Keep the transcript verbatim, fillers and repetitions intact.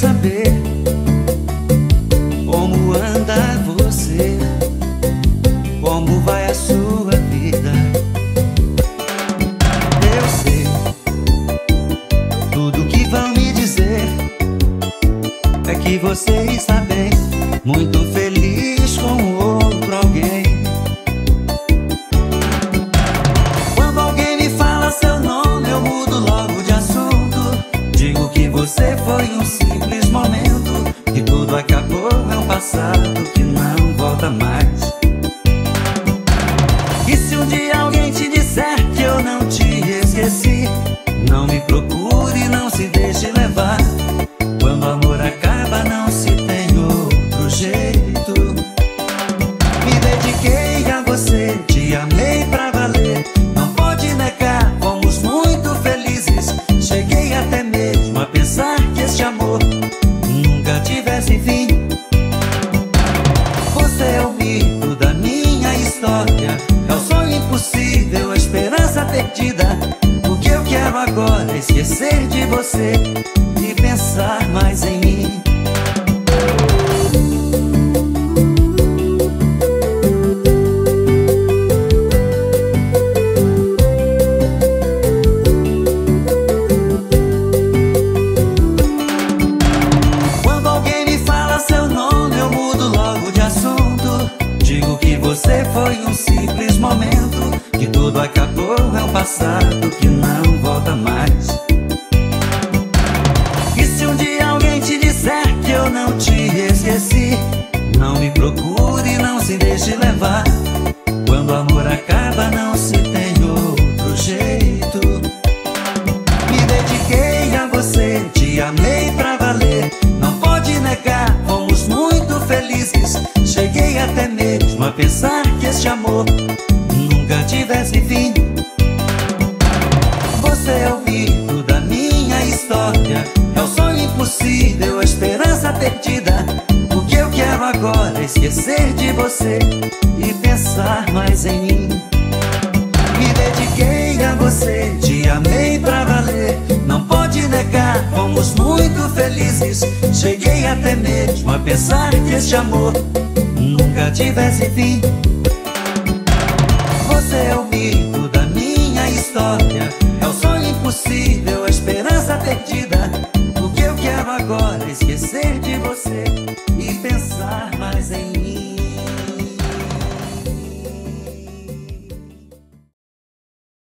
saber como anda você, como vai a sua vida. Eu sei tudo que vão me dizer é que você está bem, muito feliz com outro alguém. Quando alguém me fala seu nome, eu mudo logo de assunto. Digo que você foi um simples momento, que tudo acabou, é um passado que não volta mais. E se um dia alguém te disser que eu não te esqueci, não me procure, não se deixe levar. Quando o amor acaba, não se tem outro jeito. Me dediquei a você, te amei pra valer, não pode negar, fomos muito felizes. Cheguei até mesmo a pensar que este amor nunca tivesse fim. Você é o mito da minha história, é o sonho impossível, a esperança perdida. O que eu quero agora é esquecer de você e pensar mais em mim. Quando alguém me fala seu nome, eu mudo logo de assunto. Digo que você foi um simples momento, que tudo acabou, é um passado que não volta mais. Não te esqueci, não me procure, não se deixe levar. Quando o amor acaba, não se tem outro jeito. Me dediquei a você, te amei pra valer, não pode negar, fomos muito felizes. Cheguei até mesmo a pensar que este amor nunca tivesse fim. Você é o mito da minha história, é o sonho impossível, a esperança perdida. O que eu quero agora é esquecer de você e pensar mais em mim. Me dediquei a você, te amei pra valer, não pode negar, fomos muito felizes. Cheguei até mesmo a pensar que este amor nunca tivesse fim. Você é o mito da minha história, é o sonho impossível, a esperança perdida. Agora esquecer de você e pensar